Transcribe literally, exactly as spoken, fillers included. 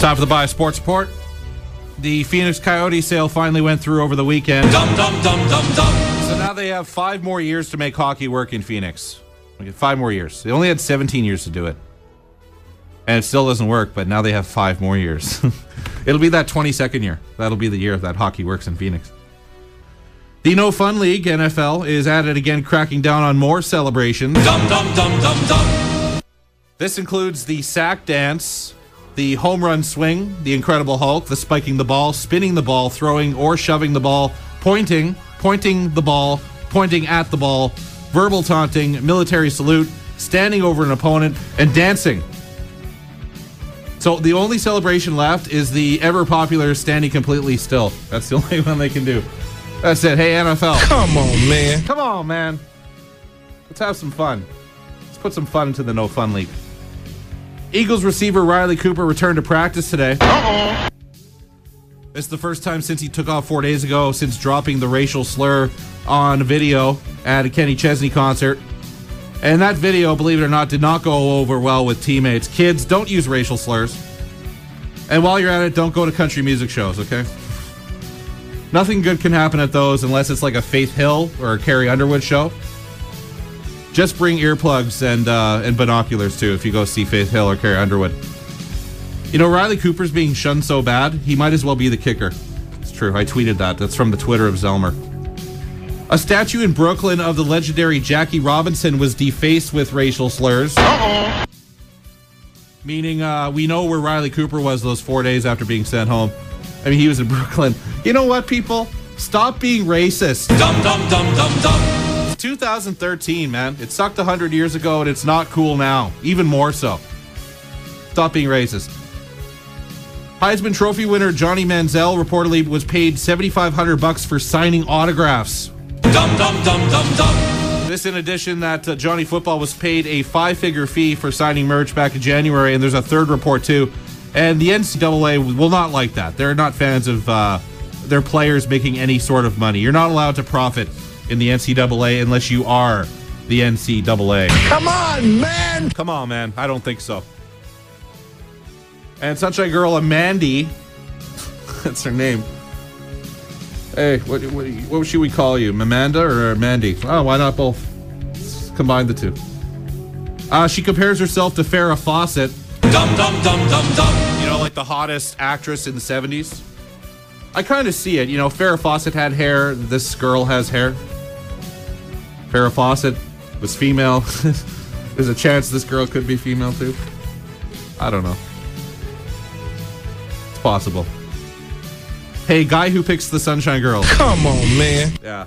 Time for the Bias Sports Report. The Phoenix Coyotes sale finally went through over the weekend. Dum, dum, dum, dum, dum. So now they have five more years to make hockey work in Phoenix. Five more years. They only had seventeen years to do it. And it still doesn't work, but now they have five more years. It'll be that twenty-second year. That'll be the year that hockey works in Phoenix. The No Fun League, N F L, is at it again, cracking down on more celebrations. Dum, dum, dum, dum, dum. This includes the sack dance, the home run swing, the Incredible Hulk, the spiking the ball, spinning the ball, throwing or shoving the ball, pointing, pointing the ball, pointing at the ball, verbal taunting, military salute, standing over an opponent, and dancing. So the only celebration left is the ever-popular standing completely still. That's the only one they can do. That's it. Hey, N F L. Come on, man. Come on, man. Let's have some fun. Let's put some fun into the No Fun League. Eagles receiver Riley Cooper returned to practice today. Uh-oh. It's the first time since he took off four days ago, since dropping the racial slur on video at a Kenny Chesney concert. And that video, believe it or not, did not go over well with teammates. Kids, don't use racial slurs. And while you're at it, don't go to country music shows, okay? Nothing good can happen at those unless it's like a Faith Hill or a Carrie Underwood show. Just bring earplugs and uh, and binoculars, too, if you go see Faith Hill or Carrie Underwood. You know, Riley Cooper's being shunned so bad, he might as well be the kicker. It's true. I tweeted that. That's from the Twitter of Zelmer. A statue in Brooklyn of the legendary Jackie Robinson was defaced with racial slurs. Uh-oh. Meaning, uh, we know where Riley Cooper was those four days after being sent home. I mean, he was in Brooklyn. You know what, people? Stop being racist. Dum, dum, dum, dum, dum. It's two thousand thirteen, man. It sucked one hundred years ago, and it's not cool now. Even more so. Stop being racist. Heisman Trophy winner Johnny Manziel reportedly was paid seventy-five hundred bucks for signing autographs. Dum, dum, dum, dum, dum. This in addition that uh, Johnny Football was paid a five-figure fee for signing merch back in January, and there's a third report too. And the N C double A will not like that. They're not fans of uh, their players making any sort of money. You're not allowed to profit in the N C double A unless you are the N C double A. Come on, man! Come on, man. I don't think so. And such a girl, Amandi, that's her name. Hey, what, what, what should we call you? Mamanda or Mandy? Oh, why not both? Let's combine the two. Uh, she compares herself to Farrah Fawcett. Dum, dum, dum, dum, dum. You know, like the hottest actress in the seventies. I kind of see it. You know, Farrah Fawcett had hair. This girl has hair. Farrah Fawcett was female. There's a chance this girl could be female, too. I don't know. It's possible. Hey, guy who picks the Sunshine Girl. Come on, man. Yeah.